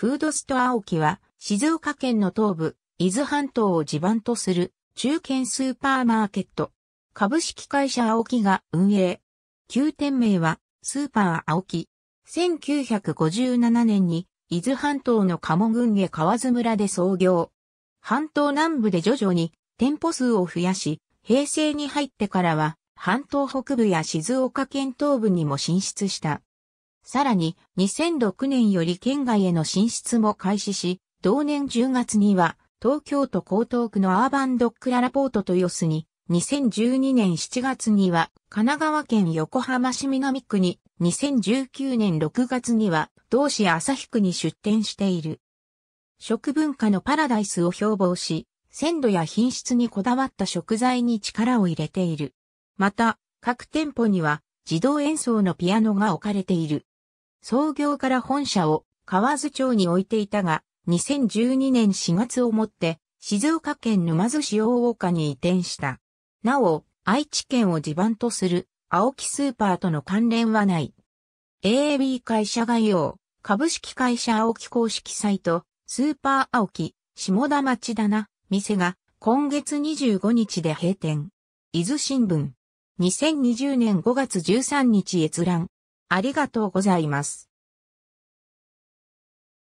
フードストアオキは静岡県の東部、伊豆半島を地盤とする中堅スーパーマーケット。株式会社アオキが運営。旧店名はスーパーアオキ。1957年に伊豆半島の加茂郡下川津村で創業。半島南部で徐々に店舗数を増やし、平成に入ってからは半島北部や静岡県東部にも進出した。さらに2006年より県外への進出も開始し、同年10月には東京都江東区のアーバンドッグららぽーと豊洲に、2012年7月には神奈川県横浜市南区に、2019年6月には同市旭区に出店している。食文化のパラダイスを標榜し、鮮度や品質にこだわった食材に力を入れている。また、各店舗には自動演奏のピアノが置かれている。創業から本社を河津町に置いていたが、2012年4月をもって静岡県沼津市大岡に移転した。なお、愛知県を地盤とするアオキスーパーとの関連はない。AAB 会社概要、株式会社アオキ公式サイト、スーパーアオキ、下田町棚、店が今月25日で閉店。伊豆新聞。2020年5月13日閲覧。ありがとうございます。